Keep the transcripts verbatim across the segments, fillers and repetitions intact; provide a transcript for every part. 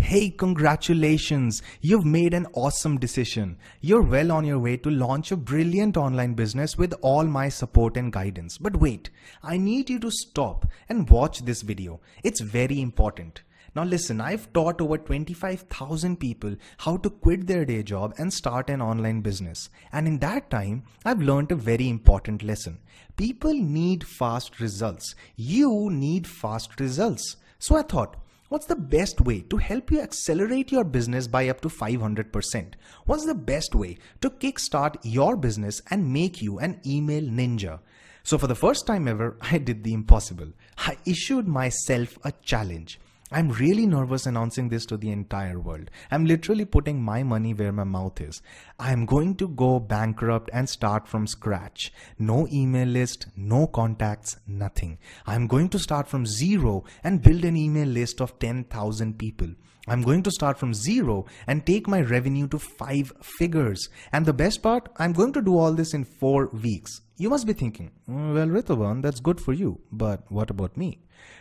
Hey, congratulations, you've made an awesome decision. You're well on your way to launch a brilliant online business with all my support and guidance. But wait, I need you to stop and watch this video. It's very important. Now listen, I've taught over twenty-five thousand people how to quit their day job and start an online business. And in that time, I've learned a very important lesson. People need fast results. You need fast results. So I thought, what's the best way to help you accelerate your business by up to five hundred percent? What's the best way to kickstart your business and make you an email ninja? So for the first time ever, I did the impossible. I issued myself a challenge. I'm really nervous announcing this to the entire world. I'm literally putting my money where my mouth is. I'm going to go bankrupt and start from scratch. No email list, no contacts, nothing. I'm going to start from zero and build an email list of ten thousand people. I'm going to start from zero and take my revenue to five figures. And the best part, I'm going to do all this in four weeks. You must be thinking, well, Rithavan, that's good for you, but what about me?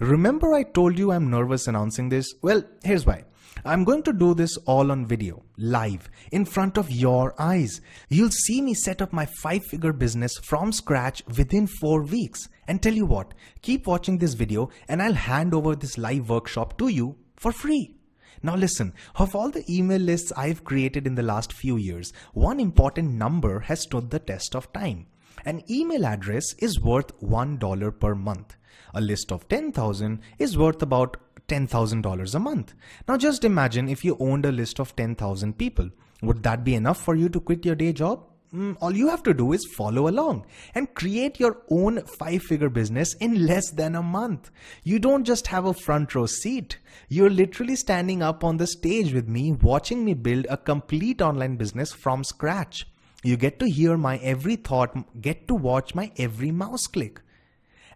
Remember I told you I'm nervous announcing this? Well, here's why. I'm going to do this all on video, live, in front of your eyes. You'll see me set up my five-figure business from scratch within four weeks. And tell you what, keep watching this video and I'll hand over this live workshop to you for free. Now listen, of all the email lists I've created in the last few years, one important number has stood the test of time. An email address is worth one dollar per month. A list of ten thousand is worth about ten thousand dollars a month. Now just imagine if you owned a list of ten thousand people. Would that be enough for you to quit your day job? Mm, all you have to do is follow along and create your own five-figure business in less than a month. You don't just have a front row seat. You're literally standing up on the stage with me, watching me build a complete online business from scratch. You get to hear my every thought, get to watch my every mouse click.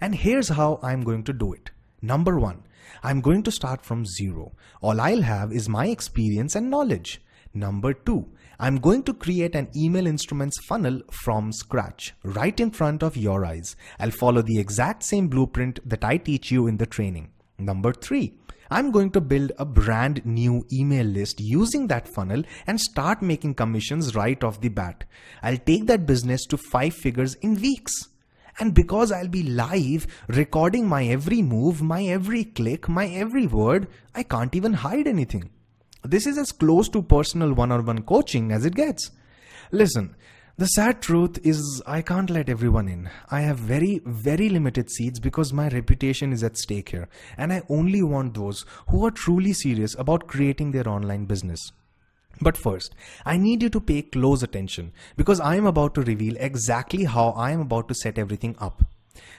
And here's how I'm going to do it. Number one, I'm going to start from zero. All I'll have is my experience and knowledge. Number two, I'm going to create an email instruments funnel from scratch, right in front of your eyes. I'll follow the exact same blueprint that I teach you in the training. Number three, I'm going to build a brand new email list using that funnel and start making commissions right off the bat. I'll take that business to five figures in weeks. And because I'll be live, recording my every move, my every click, my every word, I can't even hide anything. This is as close to personal one-on-one coaching as it gets. Listen, the sad truth is I can't let everyone in. I have very, very limited seats because my reputation is at stake here. And I only want those who are truly serious about creating their online business. But first, I need you to pay close attention because I am about to reveal exactly how I am about to set everything up.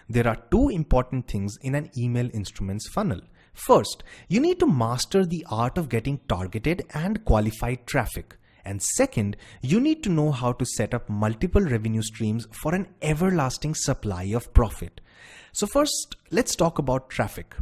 There are two important things in an email instruments funnel. First, you need to master the art of getting targeted and qualified traffic. And second, you need to know how to set up multiple revenue streams for an everlasting supply of profit. So first, let's talk about traffic.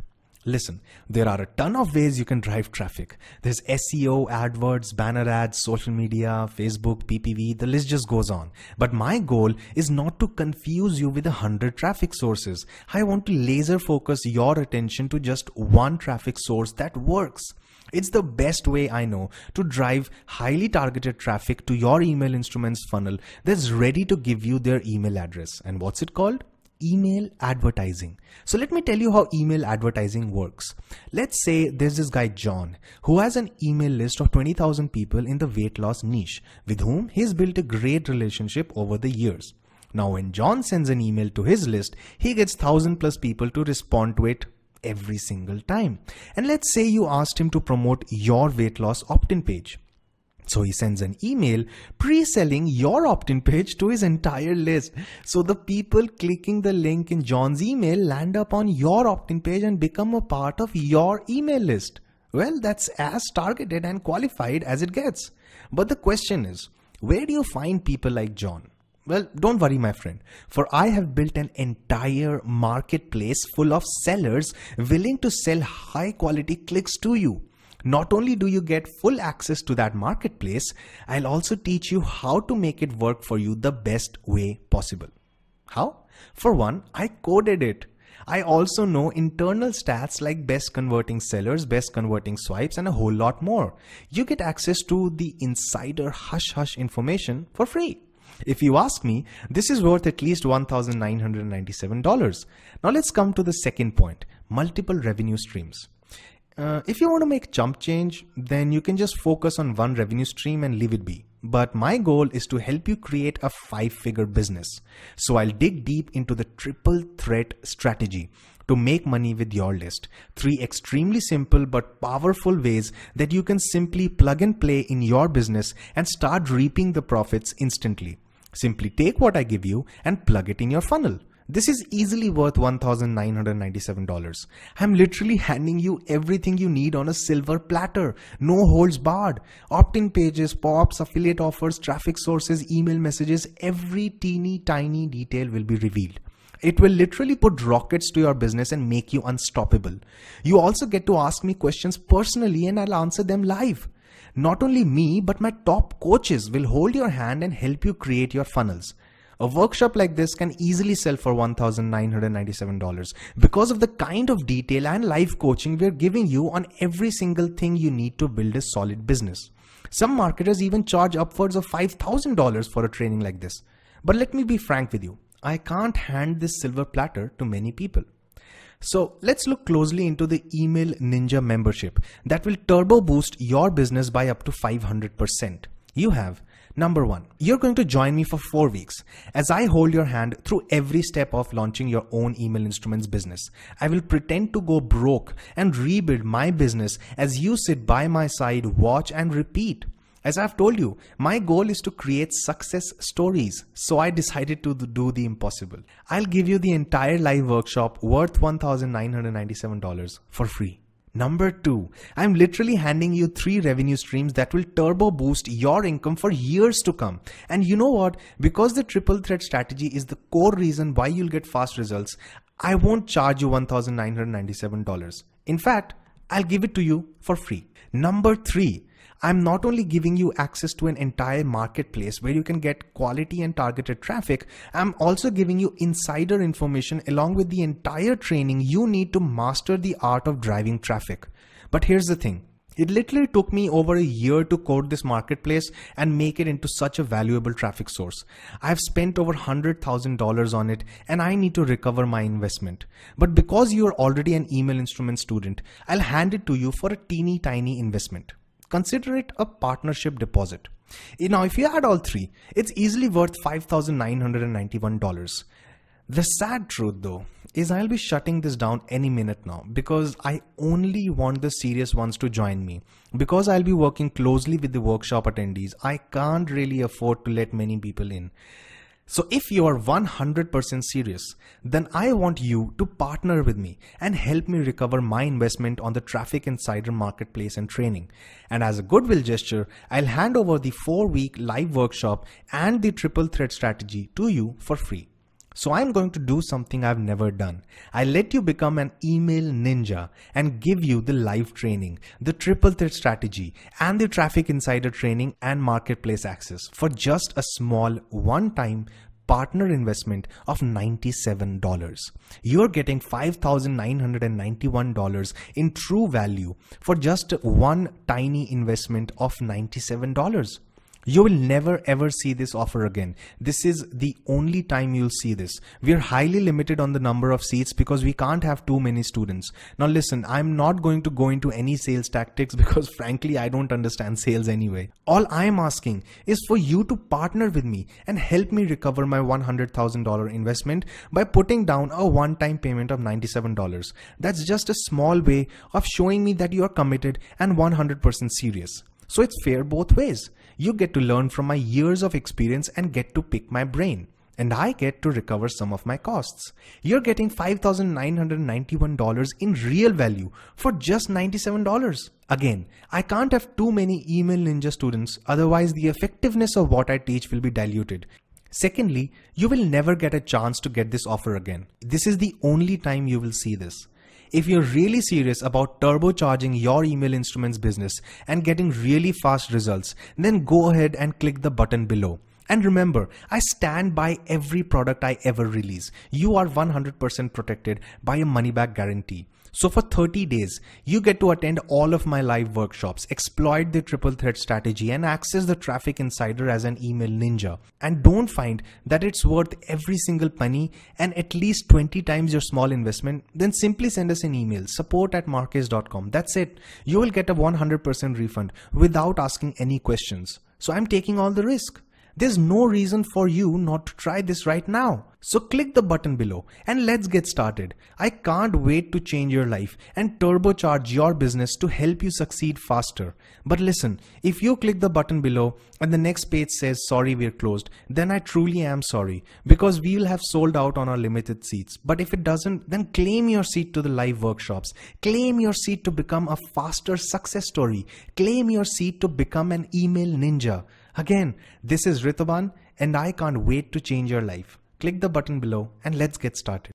Listen, there are a ton of ways you can drive traffic. There's S E O, AdWords, banner ads, social media, Facebook, P P V, the list just goes on. But my goal is not to confuse you with a hundred traffic sources. I want to laser focus your attention to just one traffic source that works. It's the best way I know to drive highly targeted traffic to your email instruments funnel that's ready to give you their email address. And what's it called? Email advertising. So let me tell you how email advertising works. Let's say there's this guy John who has an email list of twenty thousand people in the weight loss niche with whom he's built a great relationship over the years. Now when John sends an email to his list, he gets one thousand plus people to respond to it every single time. And let's say you asked him to promote your weight loss opt-in page. So he sends an email pre-selling your opt-in page to his entire list. So the people clicking the link in John's email land up on your opt-in page and become a part of your email list. Well, that's as targeted and qualified as it gets. But the question is, where do you find people like John? Well, don't worry, my friend, for I have built an entire marketplace full of sellers willing to sell high quality clicks to you. Not only do you get full access to that marketplace, I'll also teach you how to make it work for you the best way possible. How? For one, I coded it. I also know internal stats like best converting sellers, best converting swipes, and a whole lot more. You get access to the insider hush hush information for free. If you ask me, this is worth at least one thousand nine hundred ninety-seven dollars. Now let's come to the second point, multiple revenue streams. Uh, if you want to make chump change, then you can just focus on one revenue stream and leave it be. But my goal is to help you create a five-figure business. So I'll dig deep into the triple threat strategy to make money with your list. Three extremely simple but powerful ways that you can simply plug and play in your business and start reaping the profits instantly. Simply take what I give you and plug it in your funnel. This is easily worth one thousand nine hundred ninety-seven dollars. I'm literally handing you everything you need on a silver platter. No holds barred. Opt-in pages, pop-ups, affiliate offers, traffic sources, email messages, every teeny tiny detail will be revealed. It will literally put rockets to your business and make you unstoppable. You also get to ask me questions personally and I'll answer them live. Not only me, but my top coaches will hold your hand and help you create your funnels. A workshop like this can easily sell for one thousand nine hundred ninety-seven dollars because of the kind of detail and live coaching we're giving you on every single thing you need to build a solid business. Some marketers even charge upwards of five thousand dollars for a training like this. But let me be frank with you, I can't hand this silver platter to many people. So let's look closely into the Email Ninja membership that will turbo boost your business by up to five hundred percent. You have number one, you're going to join me for four weeks as I hold your hand through every step of launching your own email instruments business. I will pretend to go broke and rebuild my business as you sit by my side, watch and repeat. As I've told you, my goal is to create success stories. So I decided to do the impossible. I'll give you the entire live workshop worth one thousand nine hundred ninety-seven dollars for free. Number two, I'm literally handing you three revenue streams that will turbo boost your income for years to come. And you know what? Because the triple threat strategy is the core reason why you'll get fast results, I won't charge you one thousand nine hundred ninety-seven dollars. In fact, I'll give it to you for free. Number three, I'm not only giving you access to an entire marketplace where you can get quality and targeted traffic, I'm also giving you insider information along with the entire training you need to master the art of driving traffic. But here's the thing, it literally took me over a year to code this marketplace and make it into such a valuable traffic source. I've spent over one hundred thousand dollars on it and I need to recover my investment. But because you're already an email instrument student, I'll hand it to you for a teeny tiny investment. Consider it a partnership deposit. Now, if you add all three, it's easily worth five thousand nine hundred ninety-one dollars. The sad truth though is I'll be shutting this down any minute now because I only want the serious ones to join me. Because I'll be working closely with the workshop attendees, I can't really afford to let many people in. So if you are one hundred percent serious, then I want you to partner with me and help me recover my investment on the Traffic Insider marketplace and training. And as a goodwill gesture, I'll hand over the four-week live workshop and the triple threat strategy to you for free. So I'm going to do something I've never done. I'll let you become an email ninja and give you the live training, the triple threat strategy and the Traffic Insider training and marketplace access for just a small one-time partner investment of ninety-seven dollars. You're getting five thousand nine hundred ninety-one dollars in true value for just one tiny investment of ninety-seven dollars. You will never ever see this offer again. This is the only time you'll see this. We're highly limited on the number of seats because we can't have too many students. Now listen, I'm not going to go into any sales tactics because frankly, I don't understand sales anyway. All I'm asking is for you to partner with me and help me recover my one hundred thousand dollars investment by putting down a one-time payment of ninety-seven dollars. That's just a small way of showing me that you are committed and one hundred percent serious. So it's fair both ways. You get to learn from my years of experience and get to pick my brain. And I get to recover some of my costs. You're getting five thousand nine hundred ninety-one dollars in real value for just ninety-seven dollars. Again, I can't have too many Email Ninja students, otherwise the effectiveness of what I teach will be diluted. Secondly, you will never get a chance to get this offer again. This is the only time you will see this. If you're really serious about turbocharging your email instruments business and getting really fast results, then go ahead and click the button below. And remember, I stand by every product I ever release. You are one hundred percent protected by a money back guarantee. So for thirty days, you get to attend all of my live workshops, exploit the triple threat strategy and access the Traffic Insider as an email ninja. And don't find that it's worth every single penny and at least twenty times your small investment, then simply send us an email, support at marques dot com. That's it. You will get a one hundred percent refund without asking any questions. So I'm taking all the risk. There's no reason for you not to try this right now. So click the button below and let's get started. I can't wait to change your life and turbocharge your business to help you succeed faster. But listen, if you click the button below and the next page says sorry we're closed, then I truly am sorry because we'll have sold out on our limited seats. But if it doesn't, then claim your seat to the live workshops. Claim your seat to become a faster success story. Claim your seat to become an email ninja. Again, this is Rithavan and I can't wait to change your life. Click the button below and let's get started.